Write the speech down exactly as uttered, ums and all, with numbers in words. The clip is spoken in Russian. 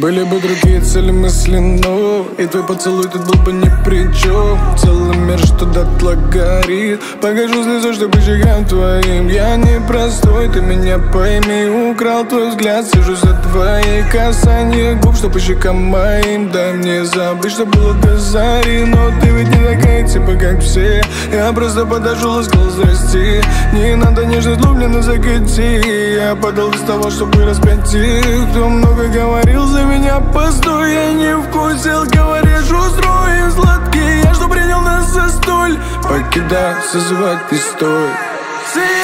Были бы другие цели мысли, но и твой поцелуй тут был бы ни при чем. Целый мир что дотла горит, покажу слезу, что прижигаю твоим. Я непростой, ты меня пойми, украл твой взгляд, сижу за твои касания губ, что по щекам моим. Дай мне забыть, что было до зари, но ты ведь не такая, типа как все. Я просто подошел и сказал здрасти, не надо нежность глубленной закати. Я подал без того, чтобы распять их, кто много говорил за меня, постой, я не вкусил, говоришь, устроим сладкий, я что принял нас за столь, покидать, созывать не стой.